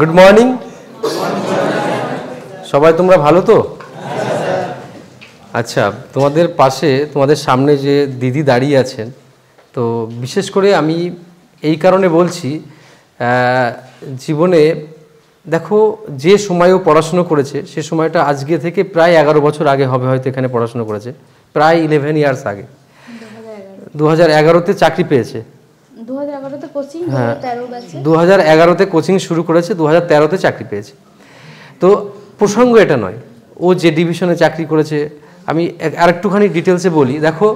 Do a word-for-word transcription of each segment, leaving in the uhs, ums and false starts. Good morning सबाई तुम्हारा भालो तो अच्छा तुम्हारे पास तुम्हारे सामने जे दीदी दाड़ी आछेन तो विशेषकर आमी एई कारणे बोलछी जीवने देखो जे समय पढ़ाशोना करेछे से समयटा आजके थेके प्राय एगारो बछर आगे होबे होयतो एखाने पढ़ाशोना करेछे प्राय इलेवन इयार्स आगे दो हज़ार एगारो ते चाकरी पेयेछे दो हज़ार ग्यारह ते कोचिंग शुरू करेছে दो हज़ार तेरह ते চাকরি পেয়েছে तो প্রসঙ্গ এটা নয় ও যে ডিভিশনে চাকরি করেছে আমি আরেকটুখানি ডিটেইলসে বলি দেখো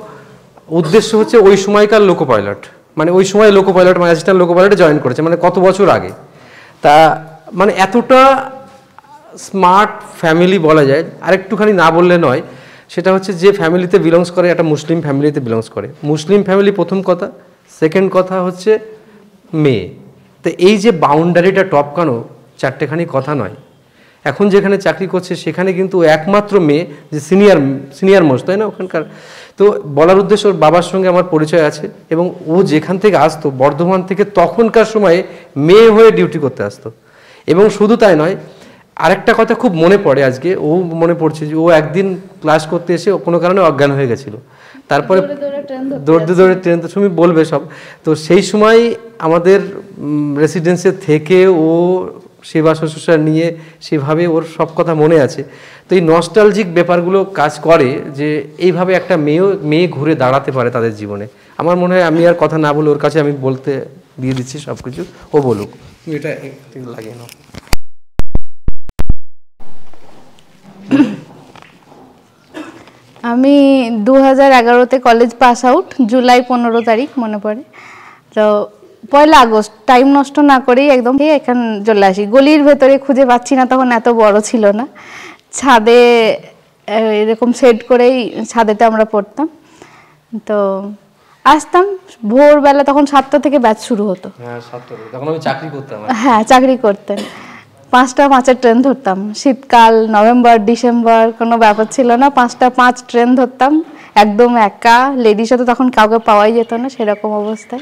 উদ্দেশ্য হচ্ছে ওই সময়কার লোকো পাইলট মানে ওই সময় লোকো পাইলট মানে অ্যাসিস্ট্যান্ট লোকো পাইলটে জয়েন করেছে মানে কত বছর আগে তা মানে এতটা স্মার্ট ফ্যামিলি বলা যায় আরেকটুখানি না বললে নয় সেটা হচ্ছে যে ফ্যামিলিতে বিলংস করে একটা মুসলিম ফ্যামিলিতে বিলংস করে মুসলিম ফ্যামিলি প্রথম কথা सेकेंड कथा हे मे तो ये बाउंडारिटा टपकानो चारटेखानी कथा नय एखन जेखाने चाकरी करछे सेखाने किन्तु एकमात्र मे जे सिनियर सिनियर मोस्ट ताई ना ओखानकार तो बलार उद्देश्य ओर बाबार संगे आमार परिचय आछे एबं ओ जेखान थेके आसतो बर्धमान थेके तखनकार समय मेये हये डिउटी करते आसतो एबं शुधु ताई नय आरेकटा कथा खूब मने पड़े आज के ओ मने पड़छे जे ओ एकदिन क्लास करते एसे कोनो कारणे अज्ञान हये गेछिलो তারপরে দৌড়তে দৌড়ে ট্রেন তো তুমি বলবে সব তো সেই সময় আমাদের রেসিডেন্সে থেকে ও সেবা শুশ্রূষা নিয়ে সেভাবে ওর সব কথা মনে আছে তো এই নস্টালজিক ব্যাপারগুলো কাজ করে যে এইভাবে একটা মেয়ে মেয়ে ঘুরে দাঁড়াতে পারে তাদের জীবনে আমার মনে হয় আমি আর কথা না বলে ওর কাছে আমি বলতে দিয়ে দিচ্ছি সব কিছু ও বলুক তুমি এটা একটু লাগিয়ে নাও আমি दो हज़ार ग्यारह তে কলেজ পাস আউট জুলাই पंद्रह তারিখ মনে পড়ে তো পয়লা আগস্ট টাইম নষ্ট না করে একদম এখান চলে আসি গলির ভেতরে খুঁজে পাচ্ছি না তখন এত বড় ছিল না ছাদে এরকম সেট করেই ছাদেতে আমরা পড়তাম তো আসতাম ভোরবেলা তখন सात টা থেকে ব্যাচ শুরু হতো হ্যাঁ सात টা তখন আমি চাকরি করতাম হ্যাঁ চাকরি করতাম पाँचटा पाँचेर ट्रेन धरतम शीतकाल नवेम्बर डिसेम्बर कोनो ब्यापार छिलो ना पाँचटा पाँच ट्रेन धरतम एकदम एका लेडिस तो तखन काउके पावाई जेतो ना सेरकम अवस्था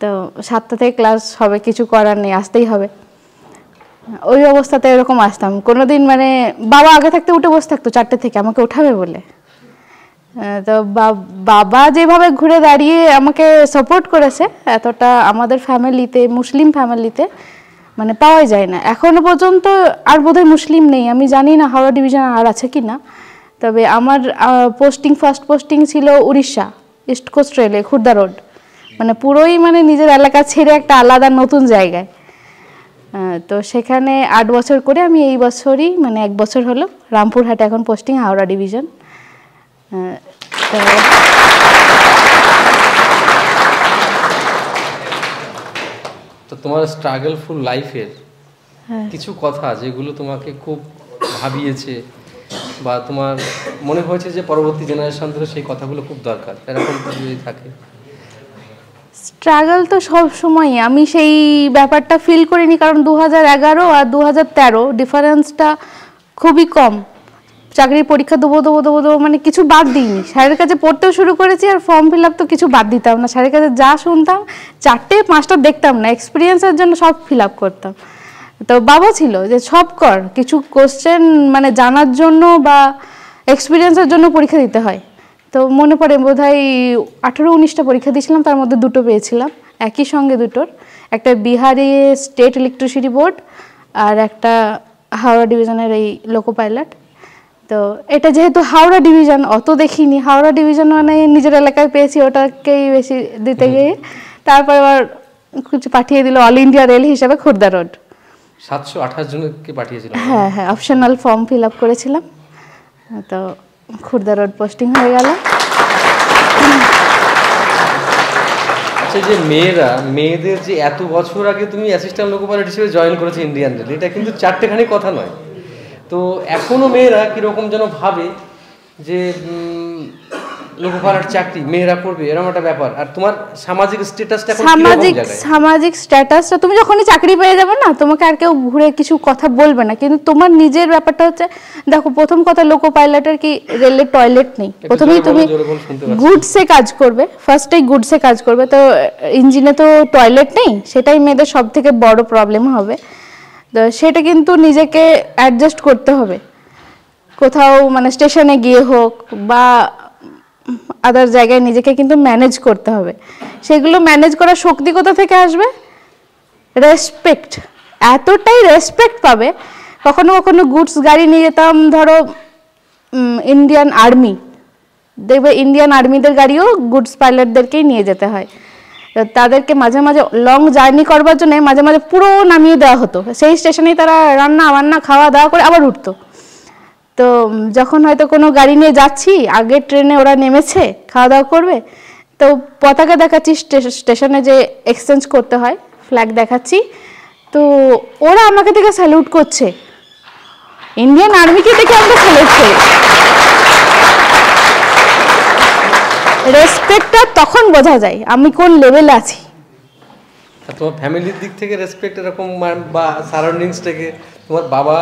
तो सातटा थेके क्लास होबे किछु करार नेई आसतेई होबे ओई अवस्थाते एरकम आसताम कोनोदिन माने बाबा आगे थाकते उठे बसे थाकतो चारटे थेके आमाके उठाबे बोले तो बाबा जेभावे घुरे दाड़िये आमाके सपोर्ट करेछे एतटा आमादेर फैमिलीते मुस्लिम फैमिलीते माने पावा जाए ना एखोनो पर्यन्त आर बोधहय मुस्लिम नेई आमी जानि ना हावड़ा डिविजन आर आछे किना तबे आमार पोस्टिंग फार्स्ट पोस्टिंग छिलो उड़ीसा ईस्ट कोस्ट रेले खुर्दा रोड माने पुरोई माने निजेर एलाका छेड़े एकटा आलादा नतुन जायगाय तो सेखाने आठ बछर करे आमी एई बछरई माने एक बछर हलो रामपुरहाट एखन पोस्टिंग हावड़ा डिविजन तो तुम्हारा स्ट्रागलफुल लाइफের কিছু কথা যেগুলো তোমাকে খুব ভাবিয়েছে বা তোমার মনে হয়েছে যে পরবর্তী জেনারেশনদের সেই কথাগুলো খুব দরকার এরকম যদি থাকে স্ট্রাগল তো সব সময় আমি সেই ব্যাপারটা ফিল করিনি কারণ दो हज़ार ग्यारह আর दो हज़ार तेरह ডিফারেন্সটা খুবই কম চাকরি পরীক্ষা দেবো দেবো দেবো মানে কিছু বাদ দিইনি স্যারের কাছে পড়তেও শুরু করেছি আর ফর্ম ফিল আপ তো কিছু বাদ দিতাম না স্যারের কাছে যা শুনতাম চারটে পাঁচটা দেখতাম না এক্সপিরিয়েন্সের জন্য সব ফিল আপ করতাম তো বাবা ছিল যে সব কর কিছু কোশ্চেন মানে জানার জন্য বা এক্সপিরিয়েন্সের জন্য পরীক্ষা দিতে হয় তো মনে পড়ে বোধহয় আঠারো উনিশটা পরীক্ষা দিয়েছিলাম তার মধ্যে দুটো পেয়েছিলাম একই সঙ্গে দুটোর একটা বিহারে স্টেট ইলেকট্রিসিটি বোর্ড আর একটা হাওড়া ডিভিশনের এই লোকো পাইলট तो ये जेहेतु हावड़ा डिविजन अत देखी हावड़ा डिविजन मैंने निजे एलिकाय पे बस दीते गए तरह कुछ पाठिए दिल ऑल इंडिया रेल हिसाब से खुर्दा रोड सातशो अठाश जन के पाठिए हाँ हाँ अपशनल फर्म फिल आप करेছিলাম तो खुर्दा रोड पोस्टिंग हो गया अच्छा जे मेरा मेयेदेर जे एत बछर आगे तुमी असिस्टैंट लोको पायलट हिसेबे जयन करेছো इंडियन रेल एटा किन्तु चारटेखानी कथा नय तो एखोनो मेरा किरकम जेन भावे जे লোকপালার চাকরি মেহেরাপুরে এরকম একটা ব্যাপার। আর তোমার সামাজিক স্ট্যাটাসটা এখন সামাজিক সামাজিক স্ট্যাটাসটা তুমি যখনই চাকরি পেয়ে যাবে না তোমাকে আর কেউ ঘুরে কিছু কথা বলবে না, কিন্তু তোমার নিজের ব্যাপারটা হচ্ছে দেখো প্রথম কথা লোকপাইলটের কি রেলের টয়লেট নেই, প্রথমেই তুমি গুডসে কাজ করবে, ফার্স্টে গুডসে কাজ করবে, তো ইঞ্জিনে তো টয়লেট নেই, সেটাই মেয়েদের সবথেকে বড় প্রবলেম হবে। তো সেটা কিন্তু নিজেকে অ্যাডজাস্ট করতে হবে, কোথাও মানে স্টেশনে গিয়ে হোক বা আদার জায়গায় নিজেকে কিন্তু ম্যানেজ করতে হবে। সেগুলো ম্যানেজ করার শক্তি কোথা থেকে আসবে? রেসপেক্ট, এতটাই রেসপেক্ট পাবে। কখনো কখনো গুডস গাড়ি নিয়ে যেতাম ধরো ইন্ডিয়ান আর্মি, দেখবে ইন্ডিয়ান আর্মিদের গাড়িও গুডস পাইলটদেরকেই নিয়ে যেতে হয়, তাদেরকে মাঝে মাঝে লং জার্নি করবার জন্য মাঝে মাঝে পুরো নামিয়ে দেওয়া হতো, সেই স্টেশনেই তারা রান্না বান্না খাওয়া দাওয়া করে আবার উঠতো। তো যখন হয়তো কোনো গাড়ি নিয়ে যাচ্ছি, আগে ট্রেনে ওরা নেমেছে খাওয়া দাওয়া করবে, তো পতাকা দেখাচ্ছি স্টেশনে যে এক্সচেঞ্জ করতে হয় ফ্ল্যাগ দেখাচ্ছি, তো ওরা আমাকে থেকে স্যালুট করছে, ইন্ডিয়ান আর্মিকে দেখে আমরা স্যালুট করি। রেসপেক্টটা তখন বোঝা যায় আমি কোন লেভেলে আছি। তোমার ফ্যামিলির দিক থেকে রেসপেক্ট এরকম বা সারাউন্ডিংস থেকে, তোমার বাবা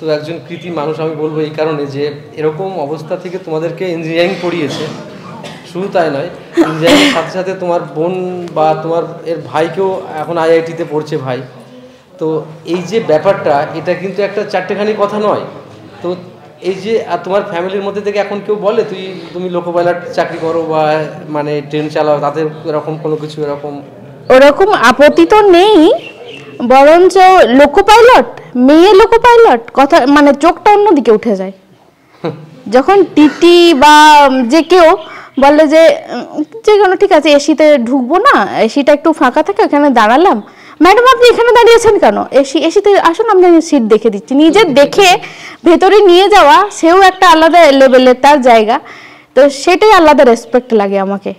তো একজন কৃতি মানুষ, আমি বলবো এই কারণে যে এরকম অবস্থা থেকে তোমাদেরকে ইঞ্জিনিয়ারিং পড়িয়েছে, শুধু তাই নয় ইঞ্জিনিয়ারিংয়ের সাথে সাথে তোমার বোন বা তোমার এর ভাইকেও এখন আইআইটিতে পড়ছে ভাই, তো এই যে ব্যাপারটা এটা কিন্তু একটা চারটেখানি কথা নয়। তো এই যে আর তোমার ফ্যামিলির মধ্যে থেকে এখন কেউ বলে তুই তুমি লোকোপাইলট চাকরি করো বা মানে ট্রেন চালাও, তাদের এরকম কোনো কিছু এরকম ওরকম আপত্তি তো নেই, বরঞ্চ লোকোপাইলট মেয়ে লোকোপাইলট কথা মানে চোখটা অন্যদিকে উঠে যায়। যখন টিটি বা যে কেউ বলে যে যে কোনো ঠিক আছে এসিতে ঢুকবো না, এসিটা একটু ফাঁকা থাকে ওখানে দাঁড়ালাম, ম্যাডাম আপনি এখানে দাঁড়িয়েছেন কেন, এসি এসিতে আসুন আমি সিট দেখে দিচ্ছি, নিজে দেখে ভেতরে নিয়ে যাওয়া সেও একটা আলাদা লেভেলের তার জায়গা। তো সেটাই আলাদা রেসপেক্ট লাগে আমাকে,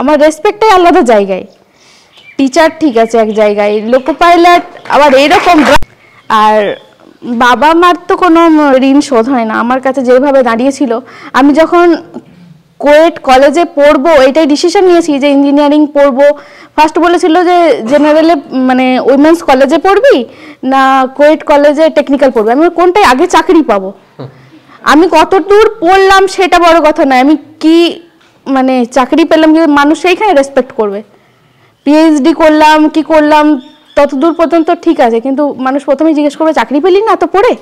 আমার রেসপেক্টটাই আলাদা জায়গায়। টিচার ঠিক আছে এক জায়গায়, লোকো পাইলট আবার এইরকম। আর বাবা মার তো কোনো ঋণ শোধ হয় না, আমার কাছে যেভাবে দাঁড়িয়েছিল আমি যখন কোয়েট কলেজে পড়বো এইটাই ডিসিশন নিয়েছি যে ইঞ্জিনিয়ারিং পড়বো, ফার্স্ট বলেছিল যে জেনারেলে মানে উইমেন্স কলেজে পড়বি না কোয়েট কলেজে টেকনিক্যাল পড়বি, আমি কোনটাই আগে চাকরি পাবো। আমি কত দূর পড়লাম সেটা বড় কথা নয়, আমি কি মানে চাকরি পেলাম যে মানুষ সেইখানে রেসপেক্ট করবে। পিএইচডি করলাম কি করলাম ততদূর পর্যন্ত ঠিক আছে, কিন্তু মানুষ প্রথমেই জিজ্ঞেস করবে চাকরি পেলি না তো পড়ে,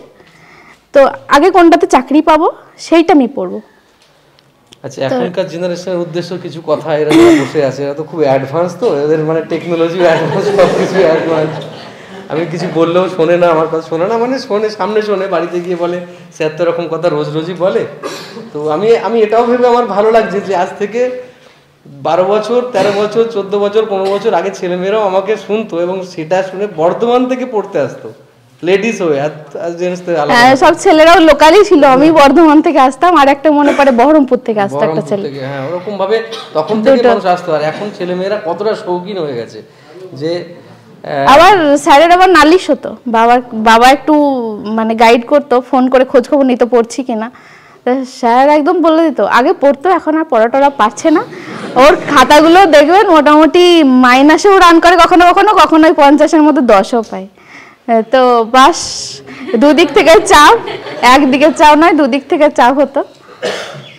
তো আগে কোনটাতে চাকরি পাবো সেইটা আমি পড়বো। আচ্ছা এখনকার জেনারেশনের উদ্দেশ্য কিছু কথা, এরা বসে আছে এরা তো খুব অ্যাডভান্স, তো এদের মানে টেকনোলজি অ্যাডভান্স, সব কিছু অ্যাডভান্স, আমি কিছু বললেও শোনে না, আমার কথা শোনে না মানে শোনে সামনে শোনে, বাড়িতে গিয়ে বলে স্যার তো এরকম কথা রোজ রোজই বলে। তো আমি আমি এটাও ভেবে আমার ভালো লাগছে যে আজ থেকে বারো বছর তেরো বছর চোদ্দ বছর পনেরো বছর আগে ছেলেমেয়েরাও আমাকে শুনতো এবং সেটা শুনে বর্ধমান থেকে পড়তে আসতো লেডিস হয়ে, আর জেন্টসদের আলাদা, সব ছেলেরাও লোকালই ছিল, আমি বর্ধমান থেকে আসতাম, আর একটা মনে পড়ে বহরমপুর থেকে আসতো একটা ছেলে, হ্যাঁ ওরকম ভাবে তখন থেকে মানুষ আসতো। আর এখন ছেলেমেয়েরা কতটা শৌখিন হয়ে গেছে যে আবার স্যারের আবার নালিশ হতো, বাবার বাবা একটু মানে গাইড করতো, ফোন করে খোঁজ খবর নিতে পড়ছি কিনা, স্যার একদম বলে দিত আগে পড়তো, এখন আর পড়াটরা পারছে না, ওর খাতাগুলো দেখবেন মোটামুটি মাইনাসেও রান করে কখনো কখনো কখনো পঞ্চাশের মতো দশও পায়। তো বাস দুদিক থেকে চাপ, একদিকে চাপ নয় দুদিক থেকে চাপ হতো।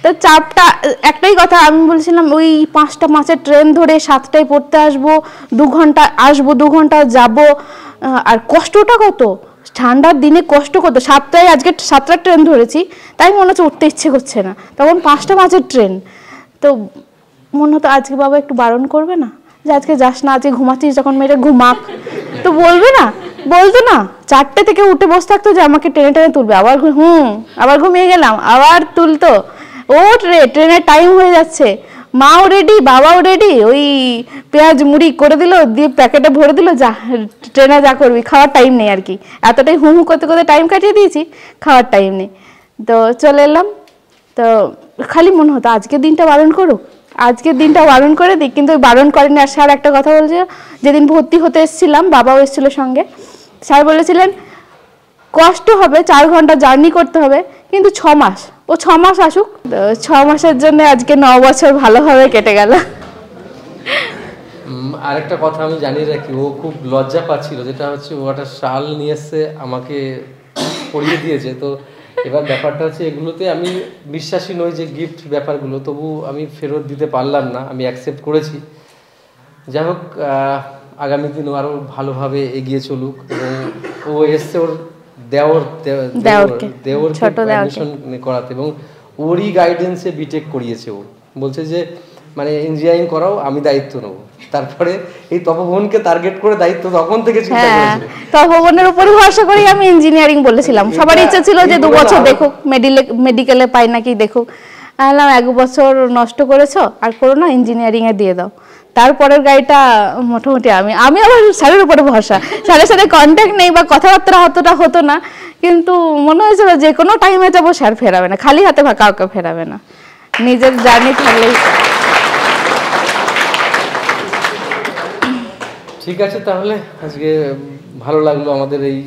তো চাপটা একটাই কথা আমি বলছিলাম ওই পাঁচটা মাসের ট্রেন ধরে সাতটায় পড়তে আসবো, দু ঘন্টা আসবো দু ঘন্টা যাবো, আর কষ্টটা কত ঠান্ডার দিনে কষ্ট কত, সাতটায় আজকে সাতটার ট্রেন ধরেছি তাই মনে হচ্ছে উঠতে ইচ্ছে করছে না, তখন পাঁচটা মাসের ট্রেন, তো মনে হতো আজকে বাবা একটু বারণ করবে না যে আজকে যাস না আজকে ঘুমাচ্ছিস, যখন মেয়েটা ঘুমাক তো বলবে না, বলতো না, চারটে থেকে উঠে বসে থাকতো যে আমাকে ট্রেনে ট্রেনে তুলবে, আবার হুম আবার ঘুমিয়ে গেলাম আবার তুলতো, ও ট্রে ট্রেনের টাইম হয়ে যাচ্ছে, মাও রেডি বাবাও রেডি, ওই পেঁয়াজ মুড়ি করে দিল দিয়ে প্যাকেটে ভরে দিল, যা ট্রেনে যা করবি, খাওয়ার টাইম নেই আর কি, এতটাই হুম হুম করতে করতে টাইম কাটিয়ে দিয়েছি, খাওয়ার টাইম নেই, তো চলে এলাম। তো খালি মনে হতো আজকের দিনটা বারণ করুক, আজকের দিনটা বারণ করে দিই, কিন্তু ওই বারণ করেনি। আর স্যার একটা কথা বলছে, যেদিন ভর্তি হতে এসেছিলাম বাবাও এসেছিল সঙ্গে, স্যার বলেছিলেন কষ্ট হবে, চার ঘন্টা জার্নি করতে হবে, কিন্তু ছ মাস ओ छ मास आसुक छ मासेर जन्य आजके नौ बछर भालोभाबे केटे गेल। আরেকটা কথা আমি জানি রাখি, ও খুব লজ্জা পাচ্ছিল, যেটা হচ্ছে ও একটা শাল নিয়ে এসে আমাকে পরিয়ে দিয়েছে। তো এবার ব্যাপারটা হচ্ছে এগুলোতে আমি বিশ্বাসী নই যে গিফট ব্যাপারগুলো, তবু আমি ফেরত দিতে পারলাম না, আমি অ্যাকসেপ্ট করেছি। যাই হোক আগামী দিন আরও ভালোভাবে এগিয়ে চলুক। এবং ও এসছে ওর দেওর দেওরকে দেওর ছোট দেওরশন করাতে, এবং ওরই গাইডেন্সে বিটেক করিয়েছে। ও বলছে যে মানে ইঞ্জিনিয়ারিং করাও, আমি দায়িত্ব নেব। তারপরে এই তপবনকে টার্গেট করে দায়িত্ব তখন থেকে চিন্তা করেছিল, তপবনের উপর ভরসা করে আমি ইঞ্জিনিয়ারিং বলেছিলাম। সবার ইচ্ছা ছিল যে দু বছর দেখো মেডিকেলে পাই নাকি দেখো, আলাম এক বছর নষ্ট করেছো আর করো না, ইঞ্জিনিয়ারিং এ দিয়ে দাও। তারপরের গাড়িটা মোটামুটি আমি আমি আবার স্যারের উপরে ভরসা, স্যারের সাথে কন্ট্যাক্ট নেই বা কথাবার্তা অতটা হতো না, কিন্তু মনে হয়েছিল যে কোনো টাইমে যাবো স্যার ফেরাবে না, খালি হাতে বা কাউকে ফেরাবে না, নিজের জার্নি থাকলেই। ঠিক আছে, তাহলে আজকে ভালো লাগলো আমাদের এই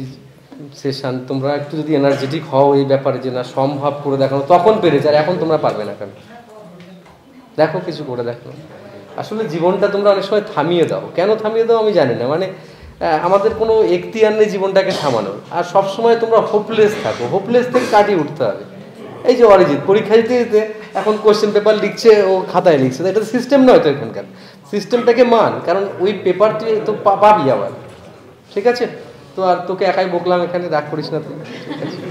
সেশন। তোমরা একটু যদি এনার্জেটিক হও এই ব্যাপারে যে না সম্ভব করে দেখানো, তখন পেরেছে আর এখন তোমরা পারবে না কেন, দেখো কিছু করে দেখো। আসলে জীবনটা তোমরা অনেক সময় থামিয়ে দাও, কেন থামিয়ে দাও আমি জানি না, মানে আমাদের কোনো এখতিয়ার নেই জীবনটাকে থামানোর। আর সবসময় তোমরা হোপলেস থাকো, হোপলেস থেকে কাটিয়ে উঠতে হবে। এই যে অরিজিৎ পরীক্ষা দিতে দিতে এখন কোয়েশ্চেন পেপার লিখছে, ও খাতায় লিখছে, এটা সিস্টেম নয় তো এখনকার, সিস্টেমটাকে মান, কারণ ওই পেপার তুই তো পাবি আবার। ঠিক আছে, তো আর তোকে একাই বকলাম, এখানে রাগ করিস না তুই।